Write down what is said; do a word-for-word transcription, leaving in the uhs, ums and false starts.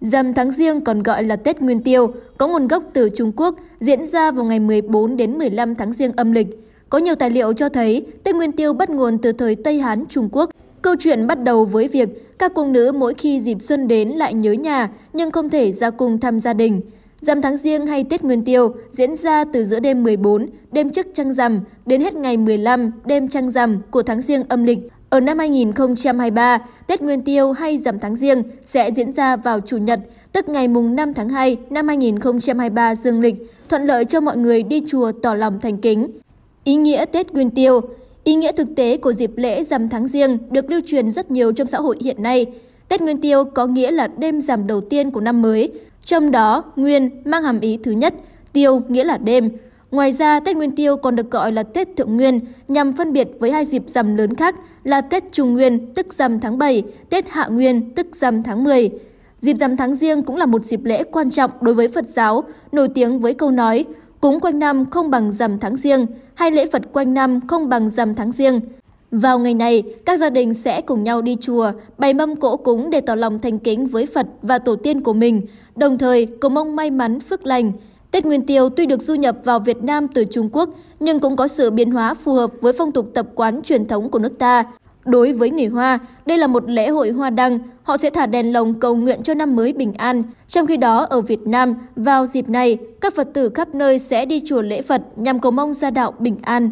Rằm tháng Giêng còn gọi là Tết Nguyên Tiêu, có nguồn gốc từ Trung Quốc, diễn ra vào ngày mười bốn đến mười lăm tháng Giêng âm lịch. Có nhiều tài liệu cho thấy Tết Nguyên Tiêu bắt nguồn từ thời Tây Hán Trung Quốc. Câu chuyện bắt đầu với việc các cung nữ mỗi khi dịp xuân đến lại nhớ nhà nhưng không thể ra cung thăm gia đình. Rằm tháng Giêng hay Tết Nguyên Tiêu diễn ra từ giữa đêm mười bốn, đêm trước trăng rằm đến hết ngày mười lăm, đêm trăng rằm của tháng Giêng âm lịch. Ở năm hai nghìn không trăm hai mươi ba, Tết Nguyên Tiêu hay Rằm tháng Giêng sẽ diễn ra vào Chủ nhật, tức ngày mùng năm tháng hai năm hai nghìn không trăm hai mươi ba dương lịch, thuận lợi cho mọi người đi chùa tỏ lòng thành kính. Ý nghĩa Tết Nguyên Tiêu. Ý nghĩa thực tế của dịp lễ Rằm tháng Giêng được lưu truyền rất nhiều trong xã hội hiện nay. Tết Nguyên Tiêu có nghĩa là đêm rằm đầu tiên của năm mới, trong đó Nguyên mang hàm ý thứ nhất, Tiêu nghĩa là đêm. Ngoài ra, Tết Nguyên Tiêu còn được gọi là Tết Thượng Nguyên nhằm phân biệt với hai dịp rằm lớn khác là Tết Trung Nguyên tức rằm tháng bảy, Tết Hạ Nguyên tức rằm tháng mười. Dịp Rằm tháng Giêng cũng là một dịp lễ quan trọng đối với Phật giáo, nổi tiếng với câu nói cúng quanh năm không bằng Rằm tháng Giêng hay lễ Phật quanh năm không bằng Rằm tháng Giêng. Vào ngày này, các gia đình sẽ cùng nhau đi chùa, bày mâm cỗ cúng để tỏ lòng thành kính với Phật và tổ tiên của mình, đồng thời cầu mong may mắn phước lành. Tết Nguyên Tiêu tuy được du nhập vào Việt Nam từ Trung Quốc nhưng cũng có sự biến hóa phù hợp với phong tục tập quán truyền thống của nước ta. Đối với người Hoa, đây là một lễ hội hoa đăng, họ sẽ thả đèn lồng cầu nguyện cho năm mới bình an. Trong khi đó, ở Việt Nam, vào dịp này, các Phật tử khắp nơi sẽ đi chùa lễ Phật nhằm cầu mong gia đạo bình an.